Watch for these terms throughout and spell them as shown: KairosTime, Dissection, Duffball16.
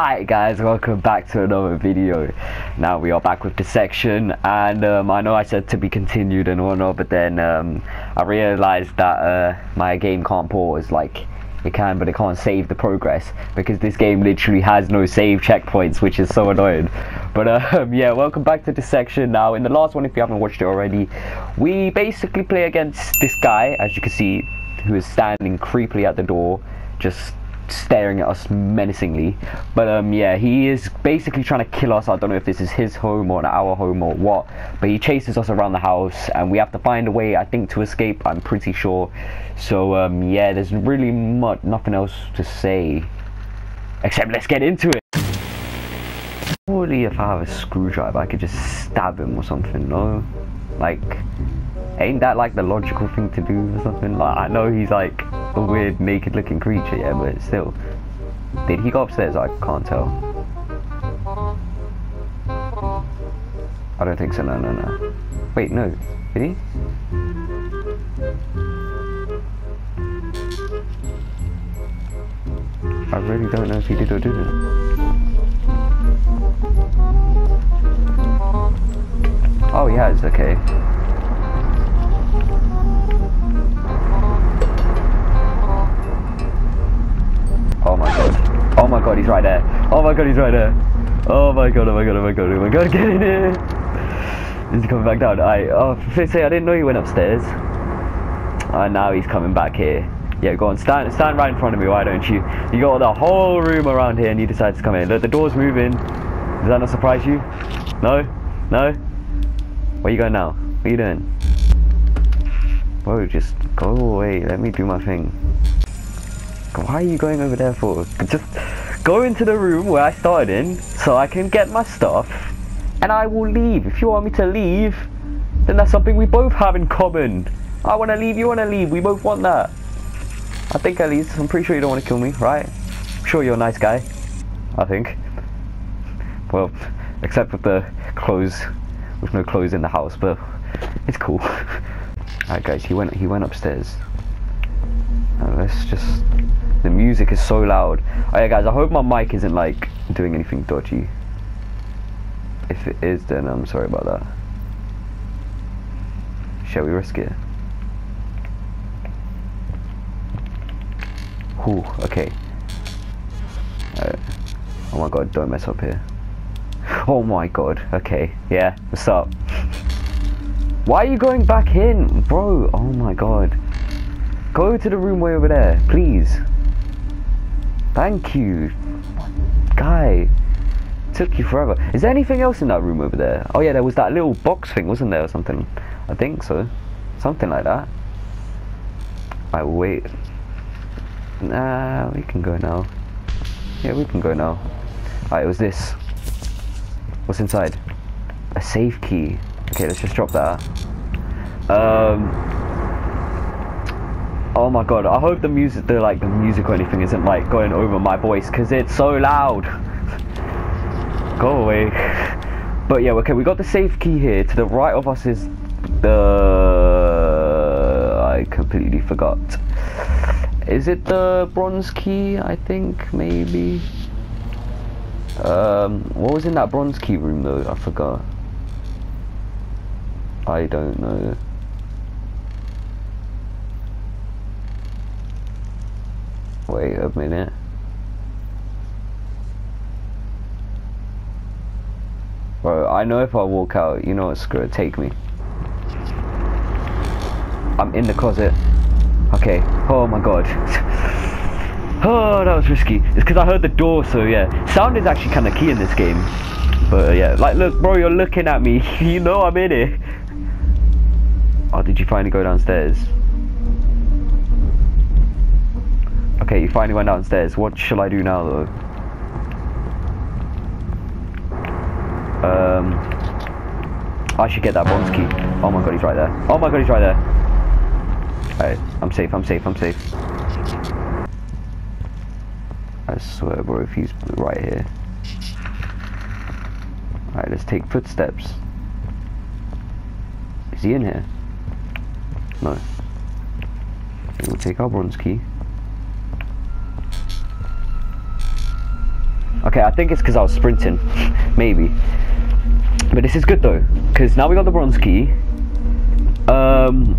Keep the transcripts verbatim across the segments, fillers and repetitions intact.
Alright guys, welcome back to another video. Now we are back with Dissection, and um, I know I said to be continued and whatnot, but then um, I realised that uh, my game can't pause. Like, it can, but it can't save the progress, because this game literally has no save checkpoints, which is so annoying. But um, yeah, welcome back to Dissection. Now, in the last one, if you haven't watched it already, we basically play against this guy, as you can see, who is standing creepily at the door, just staring at us menacingly. But um yeah, he is basically trying to kill us. I don't know if this is his home or our home or what, but he chases us around the house and we have to find a way, I think, to escape. I'm pretty sure. So um yeah, there's really much nothing else to say except let's get into it. Surely if I have a screwdriver I could just stab him or something. No, like, ain't that like the logical thing to do or something? Like, I know he's like a weird naked looking creature, yeah, but still. Did he go upstairs? I can't tell. I don't think so, no, no, no. Wait, no. Did he? I really don't know if he did or didn't. Oh, he has, okay. Oh my god. Oh my god, he's right there. Oh my god, he's right there. Oh my god, oh my god, oh my god, oh my god, get in here. He's coming back down. I, oh, for say, I didn't know he went upstairs. And now he's coming back here. Yeah, go on, stand stand right in front of me, why don't you? You got the whole room around here and you decide to come in. Look, the door's moving. Does that not surprise you? No? No? Where you going now? What are you doing? Whoa, just go away. Let me do my thing. Why are you going over there for? Just go into the room where I started in so I can get my stuff and I will leave. If you want me to leave, then that's something we both have in common. I want to leave, you want to leave, we both want that. I think, at least, I'm pretty sure you don't want to kill me, right? I'm sure you're a nice guy, I think. Well, except with the clothes, with no clothes in the house, but it's cool. Alright guys, he went, he went upstairs. Now let's just... The music is so loud. Oh yeah, guys, I hope my mic isn't like doing anything dodgy. If it is, then I'm sorry about that. Shall we risk it? Ooh, okay. Alright. Oh my god, don't mess up here. Oh my god. Okay. Yeah. What's up? Why are you going back in, bro? Oh my god. Go to the room way over there, please. Thank you, guy. Took you forever. Is there anything else in that room over there? Oh yeah, there was that little box thing, wasn't there, or something? I think so. Something like that. I will wait. Nah, we can go now. Yeah, we can go now. Alright, it was this. What's inside? A safe key. Okay, let's just drop that. Um. Oh my god! I hope the music, the like the music or anything, isn't like going over my voice, cause it's so loud. Go away. But yeah, okay, we got the safe key here. To the right of us is the... I completely forgot. Is it the bronze key? I think maybe. Um, what was in that bronze key room though? I forgot. I don't know. Wait a minute. Bro, I know if I walk out, you know what, screw it, take me. I'm in the closet. Okay. Oh my god. Oh, that was risky. It's because I heard the door, so yeah. Sound is actually kind of key in this game. But uh, yeah, like, look, bro, you're looking at me. You know I'm in it. Oh, did you finally go downstairs? Okay, you finally went downstairs. What shall I do now, though? Um, I should get that bronze key. Oh my god, he's right there. Oh my god, he's right there. Alright, I'm safe, I'm safe, I'm safe. I swear, bro, if he's right here. Alright, let's take footsteps. Is he in here? No. Okay, we'll take our bronze key. Okay, I think it's because I was sprinting, maybe. But this is good though, because now we got the bronze key. Um,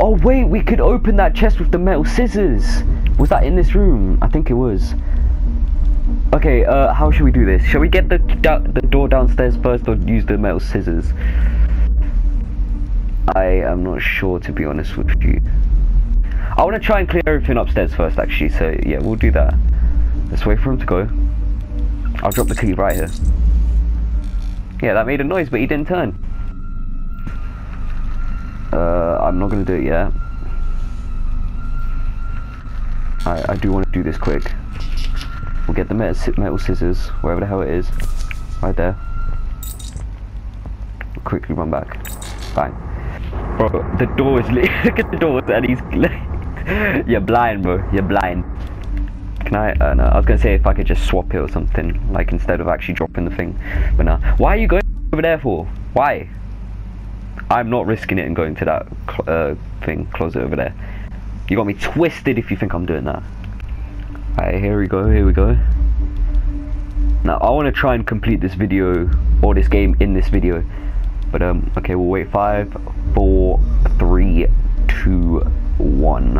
oh wait, we could open that chest with the metal scissors. Was that in this room? I think it was. Okay, uh, how should we do this? Shall we get the the door downstairs first, or use the metal scissors? I am not sure, to be honest with you. I want to try and clear everything upstairs first, actually. So yeah, we'll do that. Let's wait for him to go. I'll drop the key right here. Yeah, that made a noise, but he didn't turn. Uh, I'm not gonna do it yet. I I do want to do this quick. We'll get the metal, metal scissors, wherever the hell it is, right there. We'll quickly run back. Bang. Bro, the door is lit. Look at the door, and he's lit. You're blind, bro. You're blind. Can I? Uh, no, I was gonna say if I could just swap it or something, like instead of actually dropping the thing. But nah. Why are you going over there for? Why? I'm not risking it and going to that cl uh, thing closet over there. You got me twisted if you think I'm doing that. Alright, here we go, here we go. Now, I want to try and complete this video, or this game in this video. But, um, okay, we'll wait. Five, four, three, two, one.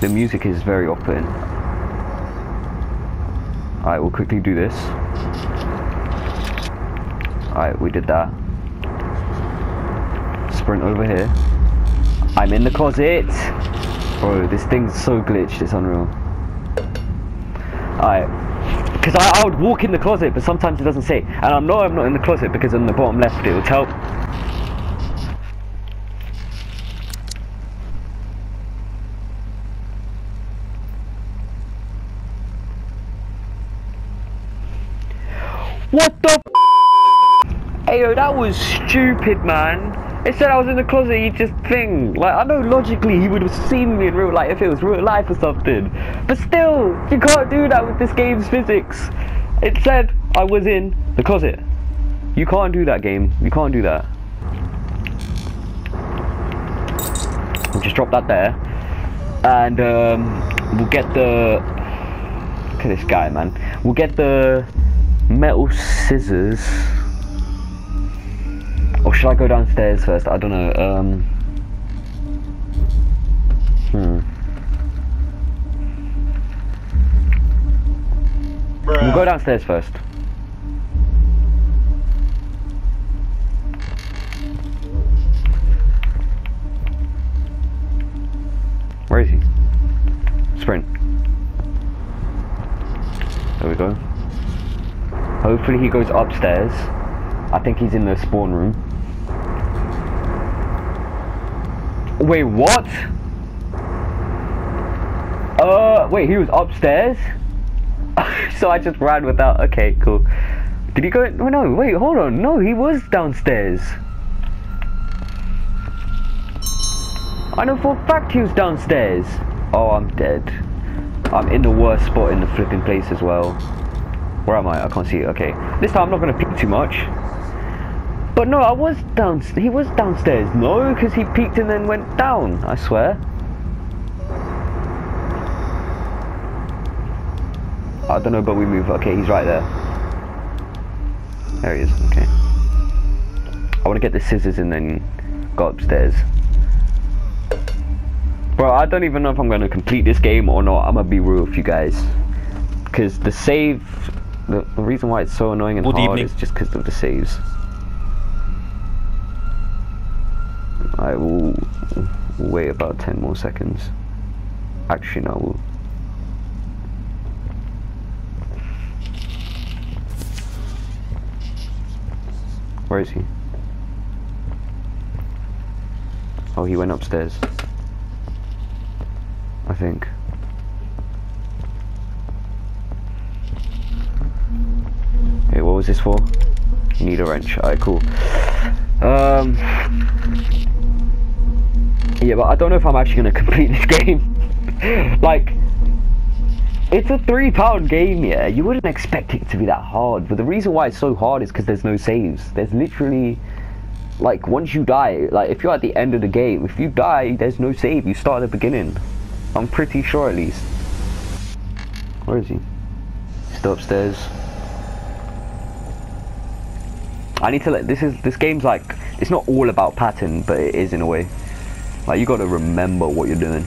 The music is very off-putting. Alright, we'll quickly do this. Alright, we did that. Sprint over here. I'm in the closet! Bro, this thing's so glitched, it's unreal. Alright. Because I, I would walk in the closet, but sometimes it doesn't say. And I know I'm not in the closet because on the bottom left it will tell. What the f? Ayo, that was stupid, man. It said I was in the closet, he just thing. Like, I know logically he would have seen me in real life if it was real life or something. But still, you can't do that with this game's physics. It said I was in the closet. You can't do that, game. You can't do that. We'll just drop that there. And um, we'll get the... Look at this guy, man. We'll get the metal scissors. Or should I go downstairs first? I don't know. Um, hmm. Bruh. We'll go downstairs first. Where is he? Sprint. There we go. Hopefully he goes upstairs. I think he's in the spawn room. Wait, what? Uh, wait, he was upstairs? So I just ran without. Okay, cool. Did he go? Oh, no, wait, hold on. No, he was downstairs. I know for a fact he was downstairs. Oh, I'm dead. I'm in the worst spot in the flipping place as well. Where am I? I can't see it. Okay. This time I'm not going to peek too much. But no, I was downstairs. He was downstairs. No, because he peeked and then went down. I swear. I don't know, but we move. Okay, he's right there. There he is. Okay. I want to get the scissors and then go upstairs. Bro, I don't even know if I'm going to complete this game or not. I'm going to be real with you guys. Because the save... The, the reason why it's so annoying and Good hard evening. is just because of the saves. I will wait about ten more seconds. Actually, no. We'll... Where is he? Oh, he went upstairs. I think. Hey, what was this for? You need a wrench. Alright, cool. Um... Yeah, but I don't know if I'm actually going to complete this game. Like, it's a three pound game, yeah. You wouldn't expect it to be that hard. But the reason why it's so hard is because there's no saves. There's literally, like, once you die, like, if you're at the end of the game, if you die, there's no save. You start at the beginning. I'm pretty sure, at least. Where is he? wasted upstairs. I need to let this is this game's like, it's not all about pattern, but it is in a way. Like, you got to remember what you're doing,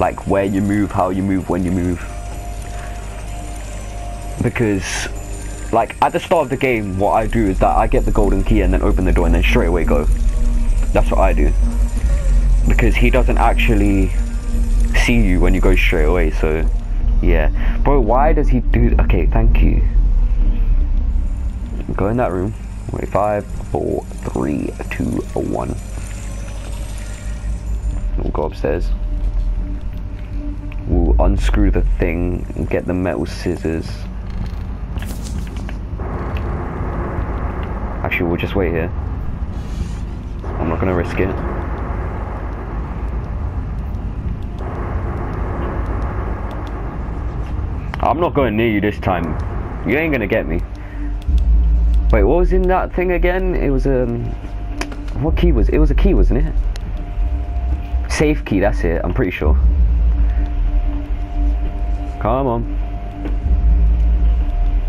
like where you move, how you move, when you move. Because like at the start of the game, what I do is that I get the golden key and then open the door and then straight away go. That's what I do, because he doesn't actually see you when you go straight away. So yeah, bro, why does he do? Okay, thank you. Go in that room. Wait, five, four, three, two, one. We'll go upstairs. We'll unscrew the thing and get the metal scissors. Actually, we'll just wait here. I'm not gonna risk it. I'm not going near you this time. You ain't gonna get me. Wait, what was in that thing again? It was um, what key was it? It was a key, wasn't it? Safe key, that's it, I'm pretty sure. Come on.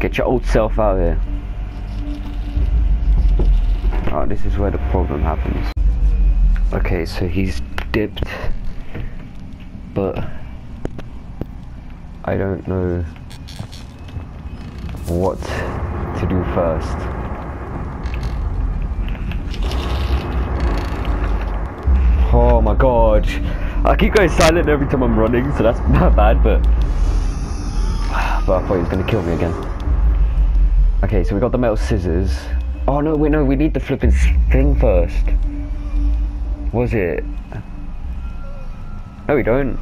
Get your old self out of here. Oh, this is where the problem happens. Okay, so he's dipped, but I don't know what to do first. Oh my god, I keep going silent every time I'm running, so that's not bad, but but I thought he was gonna kill me again. Okay, so we got the metal scissors. Oh no, wait, no, we need the flipping thing first. Was it? No, we don't.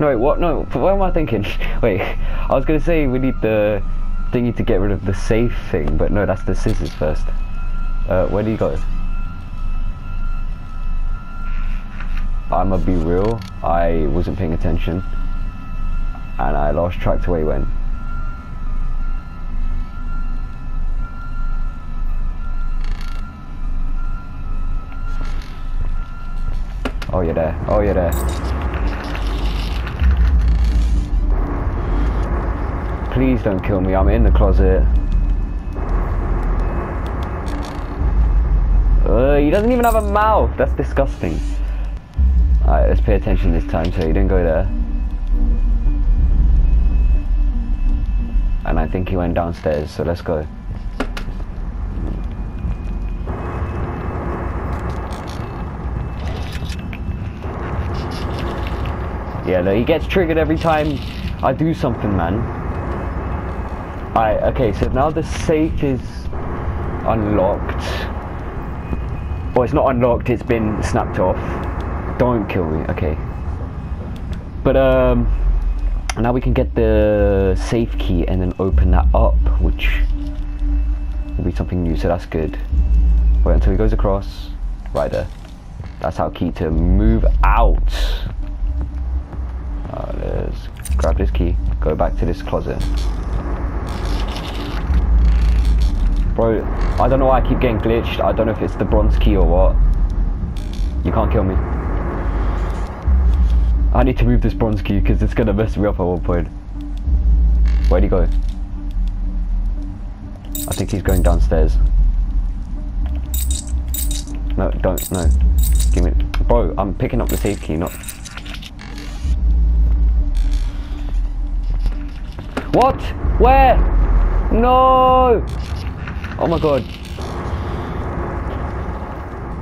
No, wait, what? No, what am I thinking? Wait, I was gonna say we need the thingy to get rid of the safe thing, but no, that's the scissors first. Uh, where do you got it? I'ma be real, I wasn't paying attention, and I lost track to where he went. Oh, you're there. Oh, you're there. Please don't kill me. I'm in the closet. Uh, he doesn't even have a mouth. That's disgusting. Alright, let's pay attention this time so he didn't go there. And I think he went downstairs, so let's go. Yeah, no, he gets triggered every time I do something, man. Alright, okay, so now the safe is unlocked. Well, it's not unlocked, it's been snapped off. Don't kill me, okay. But, um, now we can get the safe key and then open that up, which will be something new, so that's good. Wait until he goes across. Right there. That's our key to move out. Uh, let's grab this key, go back to this closet. Bro, I don't know why I keep getting glitched. I don't know if it's the bronze key or what. You can't kill me. I need to move this bronze key because it's gonna mess me up at one point. Where'd he go? I think he's going downstairs. No, don't, no. Give me, bro, I'm picking up the safe key, not... What? Where? No! Oh my god.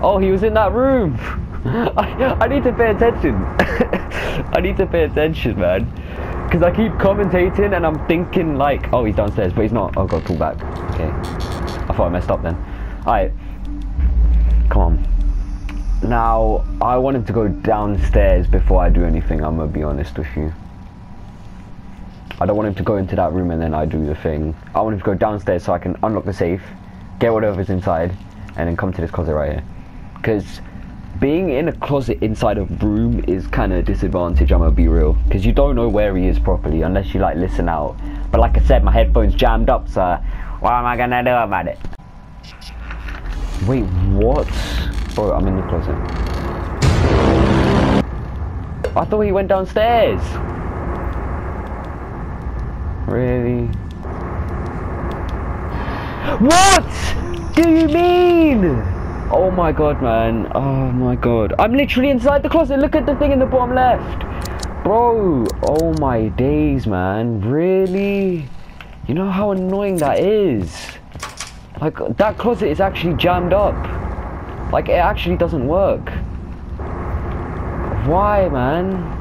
Oh, he was in that room. I, I need to pay attention. I need to pay attention, man. Because I keep commentating and I'm thinking like, oh, he's downstairs, but he's not. Oh god, pull back. Okay. I thought I messed up then. Alright. Come on. Now, I wanted to go downstairs before I do anything, I'm going to be honest with you. I don't want him to go into that room and then I do the thing. I want him to go downstairs so I can unlock the safe, get whatever's inside, and then come to this closet right here. Because being in a closet inside a room is kind of a disadvantage, I'm gonna be real. Because you don't know where he is properly unless you like listen out. But like I said, my headphones jammed up, so what am I gonna do about it? Wait, what? Bro, I'm in the closet. I thought he went downstairs. Really? What do you mean? Oh my god, man. Oh my god. I'm literally inside the closet. Look at the thing in the bottom left. Bro. Oh my days, man. Really? You know how annoying that is? Like, that closet is actually jammed up. Like, it actually doesn't work. Why, man?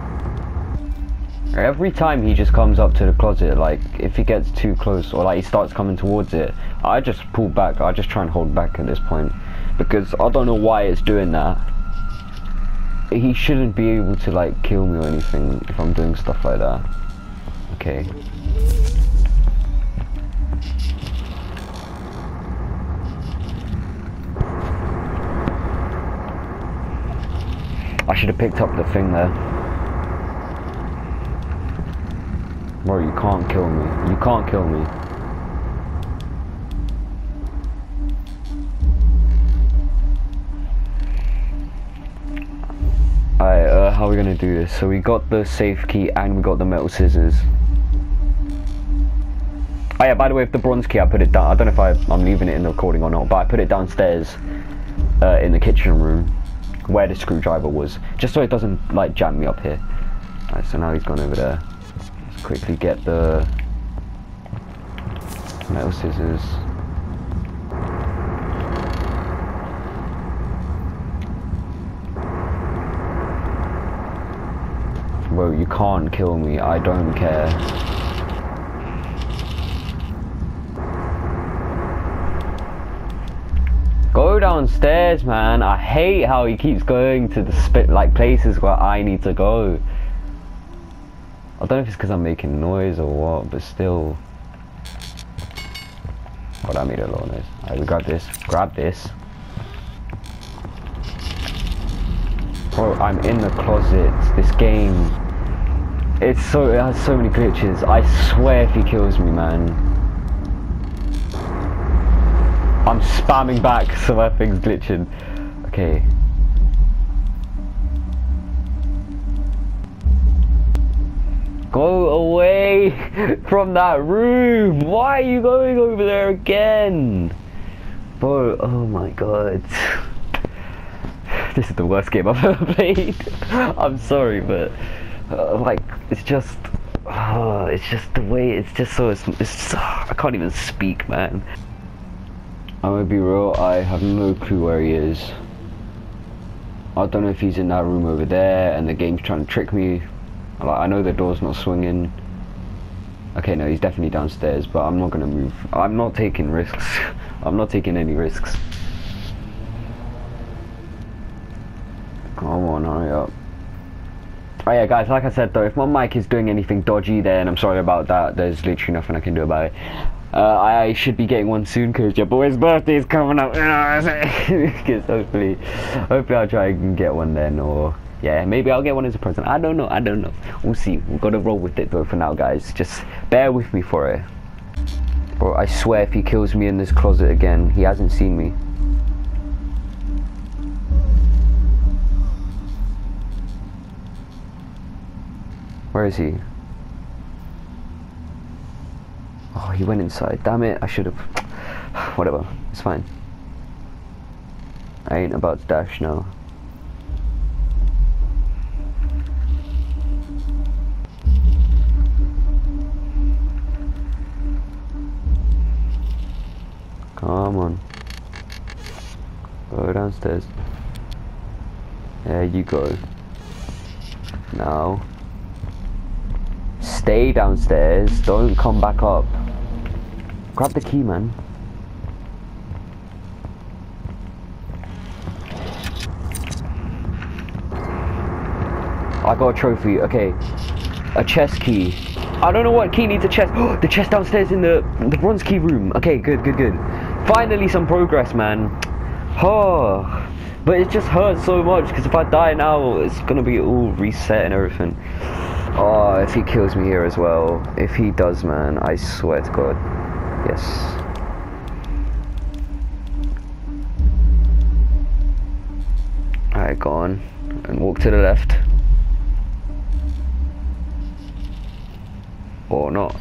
Every time he just comes up to the closet, like, if he gets too close or, like, he starts coming towards it, I just pull back. I just try and hold back at this point. Because I don't know why it's doing that. He shouldn't be able to, like, kill me or anything if I'm doing stuff like that. Okay. I should have picked up the thing there. Bro, you can't kill me. You can't kill me. Alright, uh, how are we gonna do this? So we got the safe key and we got the metal scissors. Oh yeah, by the way, with the bronze key I put it down. I don't know if I, I'm leaving it in the recording or not, but I put it downstairs uh, in the kitchen room where the screwdriver was, just so it doesn't, like, jam me up here. Alright, so now he's gone over there. Let's quickly get the metal scissors. Bro, you can't kill me. I don't care. Go downstairs, man. I hate how he keeps going to the spit like places where I need to go. I don't know if it's because I'm making noise or what, but still. Oh, that made a lot of noise. Alright, we grab this. Grab this. Bro, I'm in the closet. This game. It's so it has so many glitches. I swear if he kills me, man. I'm spamming back so that thing's glitching. Okay. Go away from that room. Why are you going over there again? Bro, oh my god. This is the worst game I've ever played. I'm sorry, but uh, like, it's just, uh, it's just the way. It's just so. It's. it's just, uh, I can't even speak, man. I'm gonna be real. I have no clue where he is. I don't know if he's in that room over there, and the game's trying to trick me. Like, I know the door's not swinging. Okay, no, he's definitely downstairs, but I'm not gonna move. I'm not taking risks. I'm not taking any risks. Come on, hurry up. Oh yeah, guys, like I said though, if my mic is doing anything dodgy then I'm sorry about that. There's literally nothing I can do about it. Uh, I should be getting one soon because your boy's birthday is coming up. hopefully, hopefully I'll try and get one then, or yeah, maybe I'll get one as a present. I don't know, I don't know. We'll see. We've got to roll with it though for now, guys. Just bear with me for it. Bro, I swear if he kills me in this closet again, he hasn't seen me. Where is he? Oh, he went inside. Damn it, I should have. Whatever, it's fine. I ain't about to dash now. Come on. Go downstairs. There you go. Now. Stay downstairs, don't come back up. Grab the key, man. I got a trophy, okay. A chest key. I don't know what key needs a chest. Oh, the chest downstairs in the, the bronze key room. Okay, good, good, good. Finally some progress, man. Oh, but it just hurts so much because if I die now, it's gonna be all reset and everything. Oh, if he kills me here as well. If he does, man, I swear to God. Yes. Alright, go on. And walk to the left. Or not.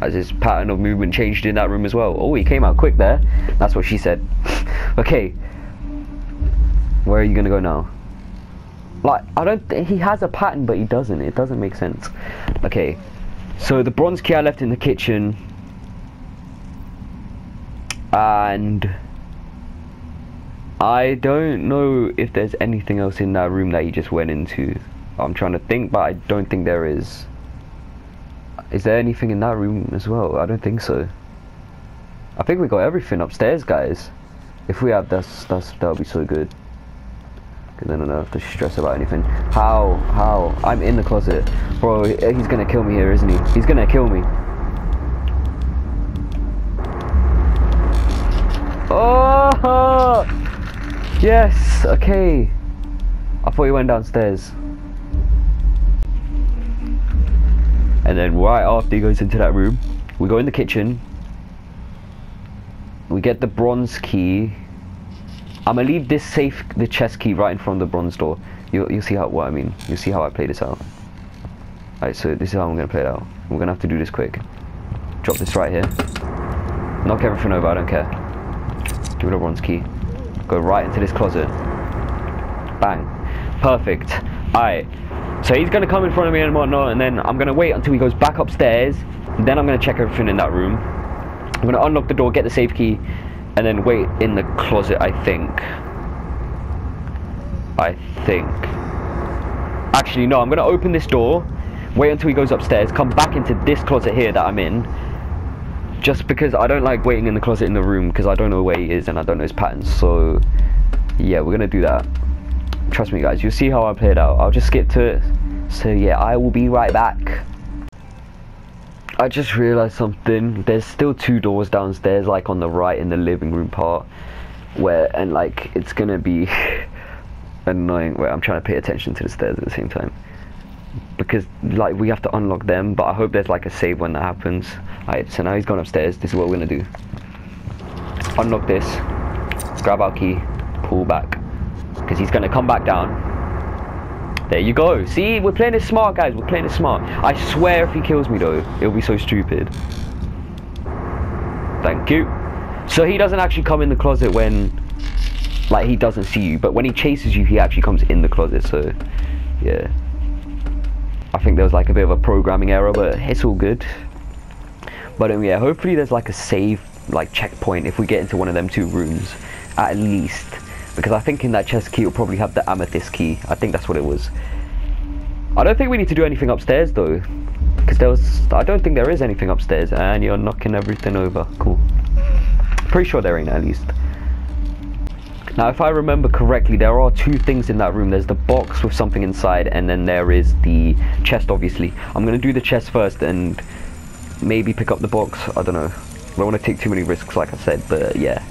as his pattern of movement changed in that room as well. Oh, he came out quick there. That's what she said. Okay, where are you gonna go now? Like, I don't think he has a pattern, but he doesn't. It doesn't make sense. Okay, so the bronze key I left in the kitchen, and I don't know if there's anything else in that room that he just went into. I'm trying to think, but I don't think there is. Is there anything in that room as well? I don't think so. I think we got everything upstairs, guys. If we have, that's that's that'll be so good. Cause then I don't have to stress about anything. How? How? I'm in the closet, bro. He's gonna kill me here, isn't he? He's gonna kill me. Oh! Yes. Okay. I thought he went downstairs. And then right after he goes into that room, we go in the kitchen, we get the bronze key. I'm gonna leave this safe, the chest key, right in front of the bronze door. You'll, you'll see how, what I mean, you'll see how I play this out. Alright, so this is how I'm gonna play it out. We're gonna have to do this quick. Drop this right here. Knock everything over, I don't care. Give it a bronze key. Go right into this closet. Bang. Perfect. Alright. So he's going to come in front of me and whatnot, and then I'm going to wait until he goes back upstairs, and then I'm going to check everything in that room. I'm going to unlock the door, get the safe key, and then wait in the closet, I think. I think. Actually, no, I'm going to open this door, wait until he goes upstairs, come back into this closet here that I'm in, just because I don't like waiting in the closet in the room, because I don't know where he is, and I don't know his patterns, so yeah, we're going to do that. Trust me, guys, you'll see how I play it out. I'll just skip to it. So yeah, I will be right back. I just realized something. There's still two doors downstairs, like on the right in the living room part, where, and like, it's gonna be annoying. Wait, I'm trying to pay attention to the stairs at the same time, because like we have to unlock them, but I hope there's like a save when that happens. Alright, so now he's gone upstairs. This is what we're gonna do. Unlock this, grab our key, pull back, because he's going to come back down. There you go. See, we're playing it smart, guys. We're playing it smart. I swear if he kills me, though, it'll be so stupid. Thank you. So he doesn't actually come in the closet when, like, he doesn't see you. But when he chases you, he actually comes in the closet. So, yeah. I think there was, like, a bit of a programming error, but it's all good. But, um, yeah, hopefully there's, like, a save, like, checkpoint if we get into one of them two rooms. At least. Because I think in that chest key, you'll probably have the amethyst key. I think that's what it was. I don't think we need to do anything upstairs, though. Because there was... I don't think there is anything upstairs. And you're knocking everything over. Cool. Pretty sure there ain't, at least. Now, if I remember correctly, there are two things in that room. There's the box with something inside, and then there is the chest, obviously. I'm going to do the chest first and maybe pick up the box. I don't know. I don't want to take too many risks, like I said. But, yeah.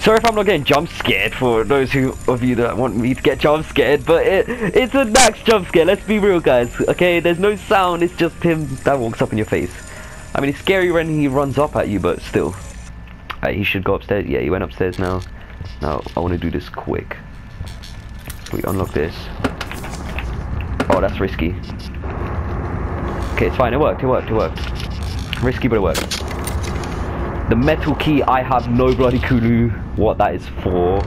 Sorry if I'm not getting jump scared for those who of you that want me to get jump scared, but it it's a max jump scare, let's be real, guys. Okay, there's no sound, it's just him that walks up in your face. I mean, it's scary when he runs up at you, but still. Right, he should go upstairs. Yeah, he went upstairs now. Now I want to do this quick. We unlock this. Oh, that's risky. Okay, it's fine, it worked, it worked, it worked. Risky, but it worked. The metal key, I have no bloody clue what that is for.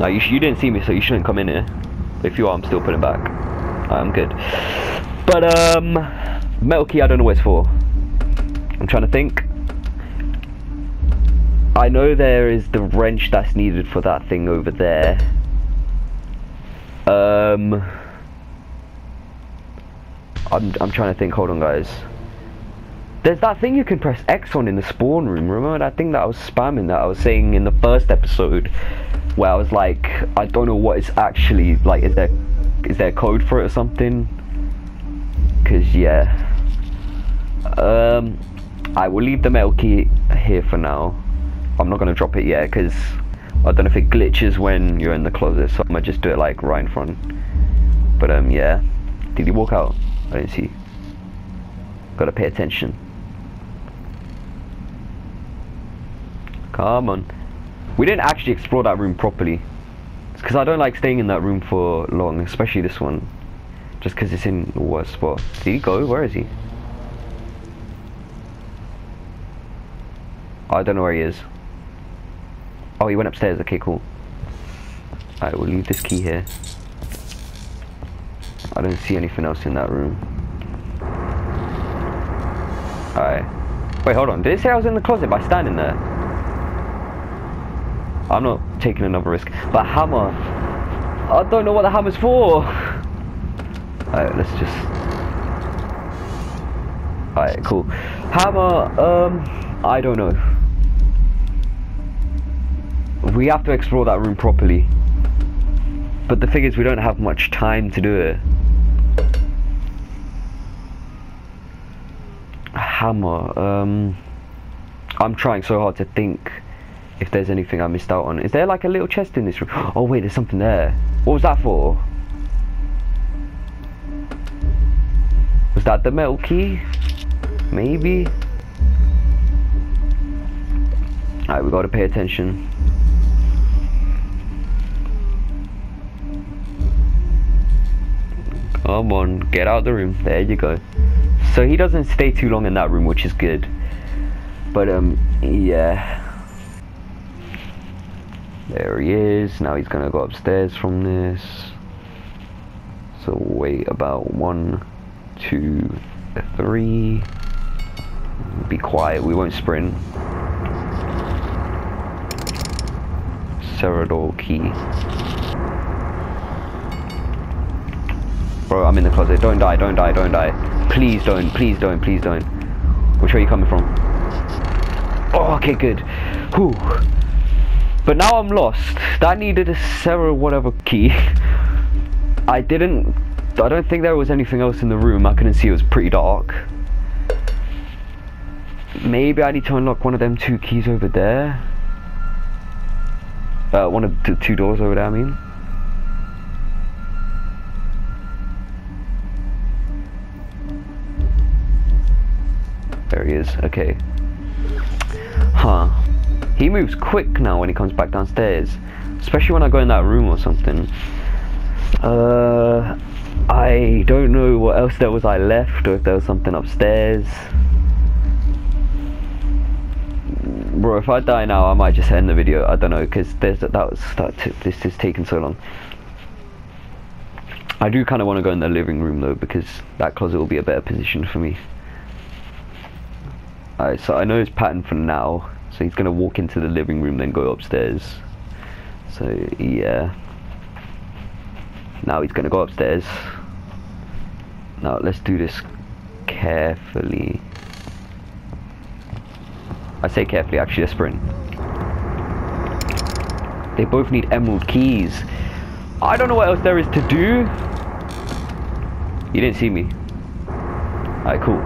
Now, you, sh you didn't see me, so you shouldn't come in here. If you are, I'm still putting it back. I'm good. But, um, metal key, I don't know what it's for. I'm trying to think. I know there is the wrench that's needed for that thing over there. Um, I'm, I'm trying to think. Hold on, guys. There's that thing you can press X on in the spawn room. Remember that thing that I was spamming, that I was saying in the first episode, where I was like, I don't know what it's actually like. Is there is there code for it or something? Cause yeah. Um, I will leave the metal key here for now. I'm not gonna drop it yet, cause I don't know if it glitches when you're in the closet. So I'm gonna just do it like right in front. But um, yeah. Did he walk out? I didn't see. Gotta pay attention. Come on. We didn't actually explore that room properly. It's because I don't like staying in that room for long, especially this one. Just because it's in the worst spot. Did he go? Where is he? I don't know where he is. Oh, he went upstairs. Okay, cool. Alright, we'll leave this key here. I don't see anything else in that room. Alright. Wait, hold on. Did it say I was in the closet by standing there? I'm not taking another risk. But hammer. I don't know what the hammer's for. Alright, let's just... Alright, cool. Hammer, um... I don't know. We have to explore that room properly. But the thing is, we don't have much time to do it. Hammer. Um, I'm trying so hard to think if there's anything I missed out on. Is there like a little chest in this room? Oh wait, there's something there. What was that for? Was that the metal key? Maybe. Alright, we gotta pay attention. Come on, get out of the room. There you go. So he doesn't stay too long in that room, which is good. But um, yeah. There he is. Now he's gonna go upstairs from this. So wait about one, two, three. Be quiet. We won't sprint. Serrador key. Bro, I'm in the closet. Don't die, don't die, don't die. Please don't, please don't, please don't. Which way are you coming from? Oh, okay, good. Whew. But now I'm lost. That needed a Sarah whatever key. I didn't... I don't think there was anything else in the room. I couldn't see. It was pretty dark. Maybe I need to unlock one of them two keys over there. Uh, one of the two doors over there, I mean. There he is. Okay. Huh. He moves quick now when he comes back downstairs. Especially when I go in that room or something. Uh, I don't know what else there was I left, or if there was something upstairs. Bro, if I die now, I might just end the video. I don't know, because there's that. That was that. This is taking so long. I do kind of want to go in the living room though, because that closet will be a better position for me. Alright, so I know his pattern for now, so he's going to walk into the living room, then go upstairs. So, yeah. Now he's going to go upstairs. Now, let's do this carefully. I say carefully, actually, let's sprint. They both need emerald keys. I don't know what else there is to do. You didn't see me. Alright, cool.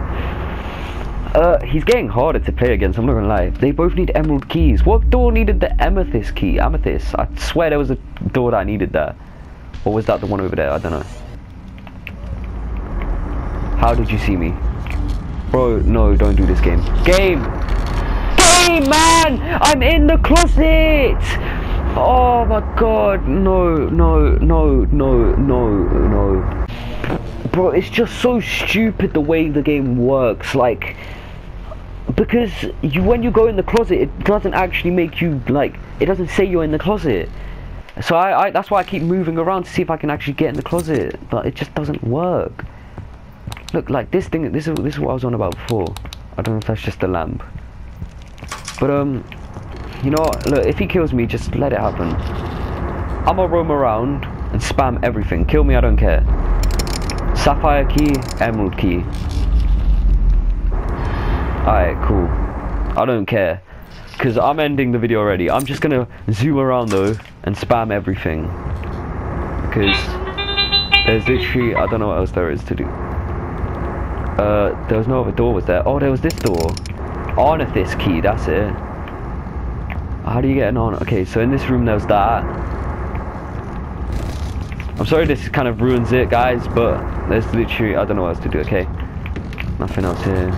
Uh, he's getting harder to play against, I'm not gonna lie. They both need emerald keys. What door needed the amethyst key? Amethyst. I swear there was a door that I needed that. Or was that the one over there? I don't know. How did you see me? Bro, no, don't do this game. Game! Game, man! I'm in the closet! Oh my god. No, no, no, no, no, no. Bro, it's just so stupid the way the game works. Like... Because you, when you go in the closet, it doesn't actually make you, like, it doesn't say you're in the closet. So I, I that's why I keep moving around to see if I can actually get in the closet, but it just doesn't work. Look, like this thing, this is, this is what I was on about before. I don't know if that's just the lamp. But um, you know what, look, if he kills me, just let it happen. I'ma roam around and spam everything. Kill me, I don't care. Sapphire key, emerald key. Alright, cool. I don't care, because I'm ending the video already. I'm just going to zoom around though and spam everything, because there's literally, I don't know what else there is to do. Uh, there was no other door, was there? Oh, there was this door. Amethyst key, that's it. How do you get an on? Okay, so in this room there's that. I'm sorry this kind of ruins it, guys, but there's literally, I don't know what else to do, okay? Nothing else here.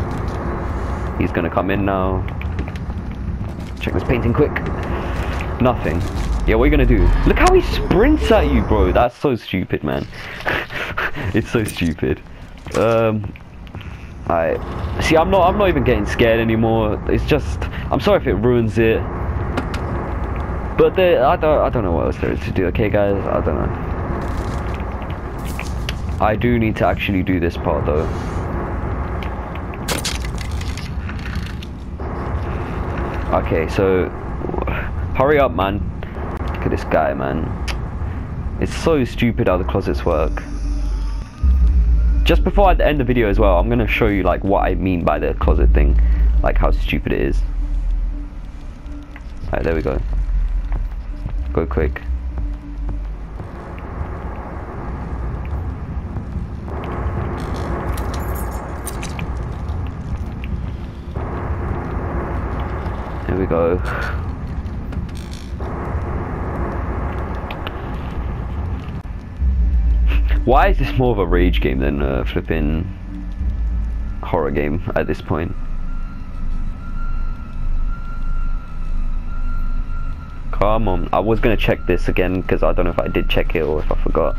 He's gonna come in now. Check this painting quick. Nothing. Yeah, what are you gonna do? Look how he sprints at you, bro. That's so stupid, man. It's so stupid. Um, Alright. See, I'm not I'm not even getting scared anymore. It's just, I'm sorry if it ruins it. But there, I don't, I don't know what else there is to do. Okay, guys, I don't know. I do need to actually do this part though. Okay, so hurry up, man. Look at this guy, man. It's so stupid how the closets work. Just before I end the video as well, I'm gonna show you like what I mean by the closet thing, like how stupid it is. Alright, there we go. Go quick. There we go. Why is this more of a rage game than a flipping horror game at this point? Come on, I was gonna check this again because I don't know if I did check it or if I forgot.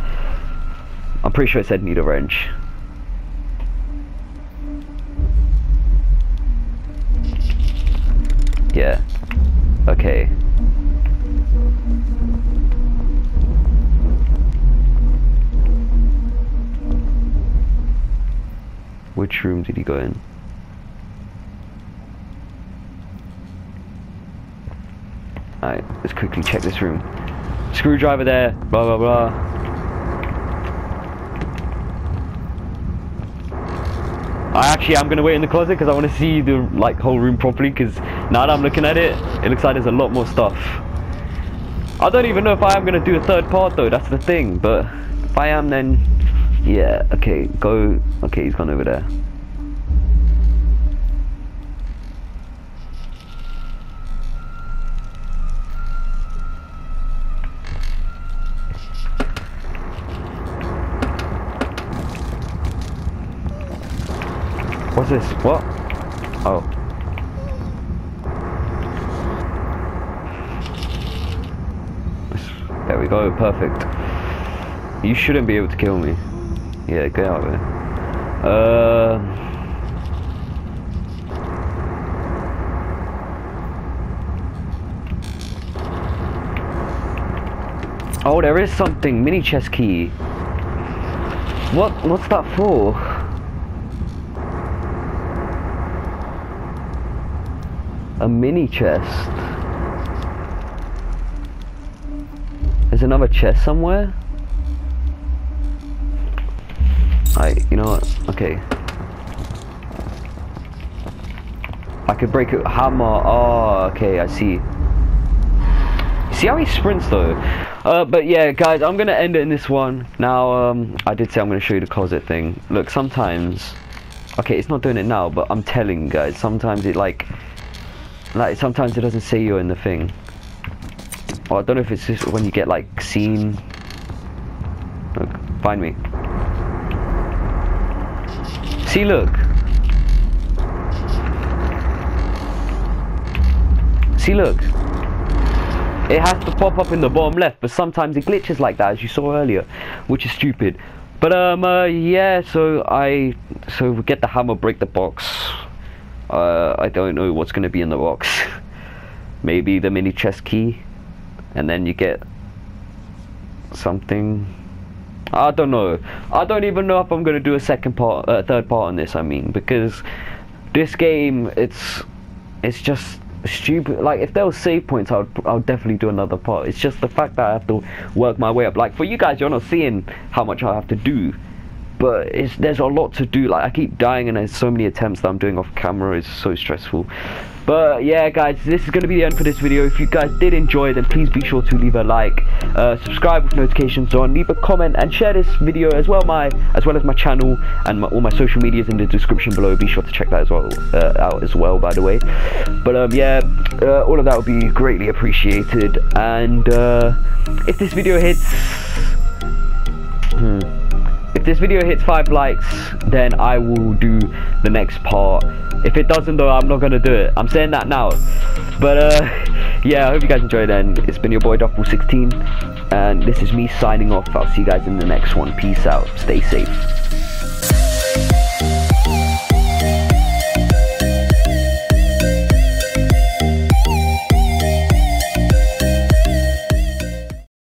I'm pretty sure it said need a wrench. Yeah. Okay. Which room did he go in? Alright, let's quickly check this room. Screwdriver there, blah blah blah. I actually am gonna wait in the closet because I want to see the like whole room properly, because now that I'm looking at it, it looks like there's a lot more stuff. I don't even know if I am gonna do a third part though, that's the thing, but if I am then yeah, okay, go. Okay, he's gone over there. What's this? What? Oh. There we go, perfect. You shouldn't be able to kill me. Yeah, get out of there. Uh, oh, there is something. Mini chest key. What? What's that for? A mini chest. There's another chest somewhere. Alright, you know what? Okay. I could break a hammer. Oh, okay, I see. See how he sprints though. Uh, but yeah, guys, I'm gonna end it in this one. Now, um, I did say I'm gonna show you the closet thing. Look, sometimes, okay, it's not doing it now, but I'm telling you guys, sometimes it like, like sometimes it doesn't say you're in the thing. Or I don't know if it's just when you get like seen. Look, find me. See, look. See, look. It has to pop up in the bottom left, but sometimes it glitches like that, as you saw earlier, which is stupid. But um, uh, yeah. So I, so we get the hammer, break the box. Uh, I don't know what's gonna be in the box. Maybe the mini chest key, and then you get something. I don't know. I don't even know if I'm gonna do a second part, uh, third part on this. I mean, because this game, it's it's just stupid. Like, if there were save points, I would I would definitely do another part. It's just the fact that I have to work my way up. Like for you guys, you're not seeing how much I have to do, but it's, there's a lot to do. Like I keep dying, and there's so many attempts that I'm doing off camera. It's so stressful. But yeah, guys, this is going to be the end for this video. If you guys did enjoy, then please be sure to leave a like, uh, subscribe with notifications on, leave a comment, and share this video as well. My as well as my channel and my, all my social medias in the description below. Be sure to check that as well uh, out as well, by the way. But um, yeah, uh, all of that would be greatly appreciated. And uh, if this video hits, hmm, if this video hits five likes, then I will do the next part. If it doesn't though, I'm not gonna do it. I'm saying that now. But uh, yeah, I hope you guys enjoyed and it's been your boy Duffball sixteen, and this is me signing off. I'll see you guys in the next one. Peace out. Stay safe.